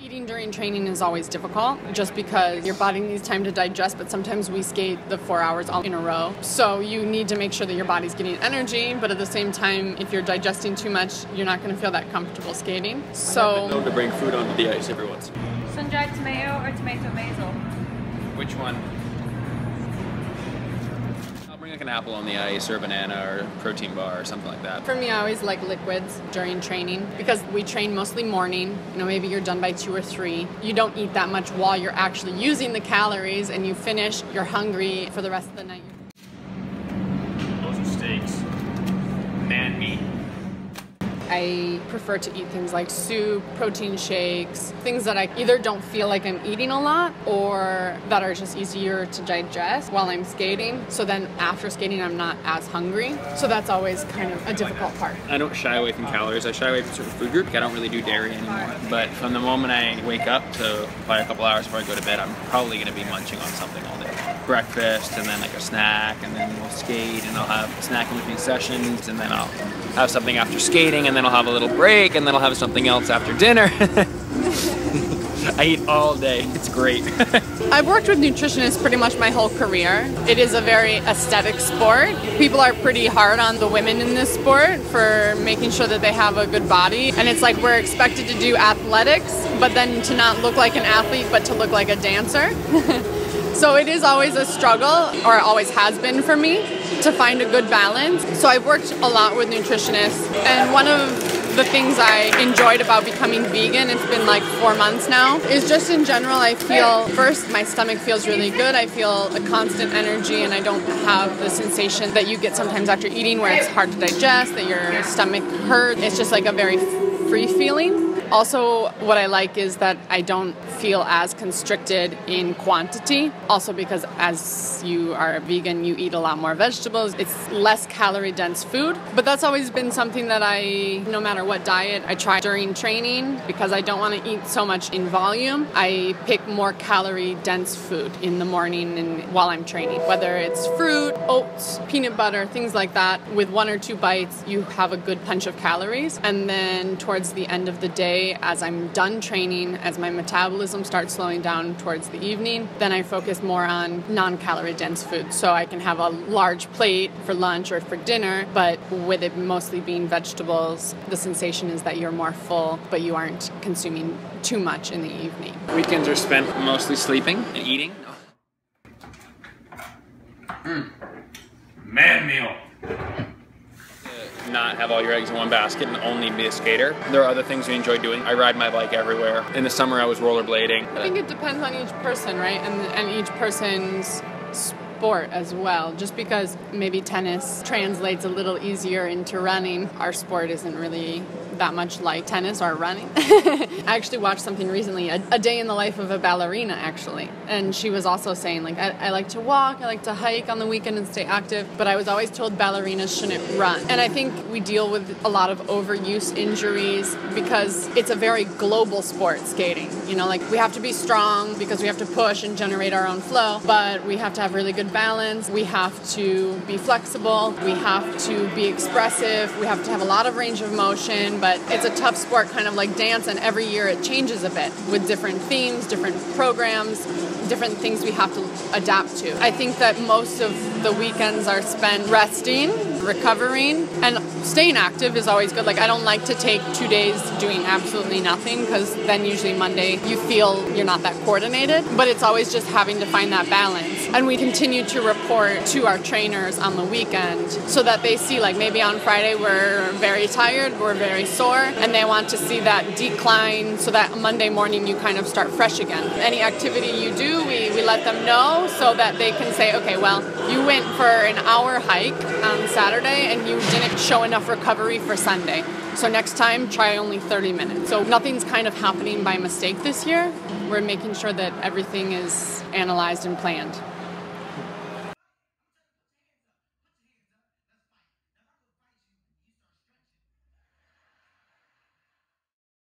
Eating during training is always difficult just because your body needs time to digest, but sometimes we skate the 4 hours all in a row. So you need to make sure that your body's getting energy, but at the same time, if you're digesting too much, you're not going to feel that comfortable skating. So I have been known to bring food onto the ice every once. Sun-dried tomato or tomato basil? Which one? Like an apple on the ice or a banana or a protein bar or something like that. For me, I always like liquids during training because we train mostly morning. You know, maybe you're done by 2 or 3. You don't eat that much while you're actually using the calories, and you finish, you're hungry for the rest of the night. Those are steaks. Man meat. I prefer to eat things like soup, protein shakes, things that I either don't feel like I'm eating a lot or that are just easier to digest while I'm skating. So then after skating, I'm not as hungry. So that's always kind of a difficult part. I don't shy away from calories. I shy away from certain food groups. I don't really do dairy anymore. But from the moment I wake up to probably a couple hours before I go to bed, I'm probably going to be munching on something all day. Breakfast and then like a snack, and then we'll skate, and I'll have a snack in between sessions, and then I'll have something after skating, and then I'll have a little break, and then I'll have something else after dinner. I eat all day. It's great. I've worked with nutritionists pretty much my whole career. It is a very aesthetic sport. People are pretty hard on the women in this sport for making sure that they have a good body. And it's like we're expected to do athletics, but then to not look like an athlete, but to look like a dancer. So it is always a struggle, or always has been for me, to find a good balance. So I've worked a lot with nutritionists, and one of the things I enjoyed about becoming vegan, it's been like 4 months now, is just in general I feel, first, my stomach feels really good. I feel a constant energy, and I don't have the sensation that you get sometimes after eating where it's hard to digest, that your stomach hurts. It's just like a very free feeling. Also, what I like is that I don't feel as constricted in quantity. Also because as you are a vegan, you eat a lot more vegetables. It's less calorie-dense food. But that's always been something that I, no matter what diet, I try during training because I don't want to eat so much in volume. I pick more calorie-dense food in the morning and while I'm training. Whether it's fruit, oats, peanut butter, things like that. With 1 or 2 bites, you have a good punch of calories. And then towards the end of the day, as I'm done training, as my metabolism starts slowing down towards the evening, then I focus more on non-calorie dense food. So I can have a large plate for lunch or for dinner, but with it mostly being vegetables, the sensation is that you're more full, but you aren't consuming too much in the evening. Weekends are spent mostly sleeping and eating. Man meal. Not have all your eggs in one basket and only be a skater. There are other things we enjoy doing. I ride my bike everywhere. In the summer I was rollerblading. I think it depends on each person, right? And each person's sport as well. Just because maybe tennis translates a little easier into running, our sport isn't really that much like tennis or running. I actually watched something recently, a day in the life of a ballerina actually, and she was also saying like, I like to walk, I like to hike on the weekend and stay active, but I was always told ballerinas shouldn't run. And I think we deal with a lot of overuse injuries because it's a very global sport, skating. You know, like we have to be strong because we have to push and generate our own flow, but we have to have really good balance, we have to be flexible, we have to be expressive, we have to have a lot of range of motion, but it's a tough sport, kind of like dance, and every year it changes a bit with different themes, different programs, different things we have to adapt to. I think that most of the weekends are spent resting, recovering, and staying active is always good. Like I don't like to take 2 days doing absolutely nothing because then usually Monday you feel you're not that coordinated, but it's always just having to find that balance. And we continue to report to our trainers on the weekend so that they see like maybe on Friday we're very tired, we're very sore, and they want to see that decline so that Monday morning you kind of start fresh again. Any activity you do, we let them know so that they can say, okay, well, you went for an hour hike on Saturday and you didn't show enough recovery for Sunday. So next time, try only 30 minutes. So nothing's kind of happening by mistake this year. We're making sure that everything is analyzed and planned.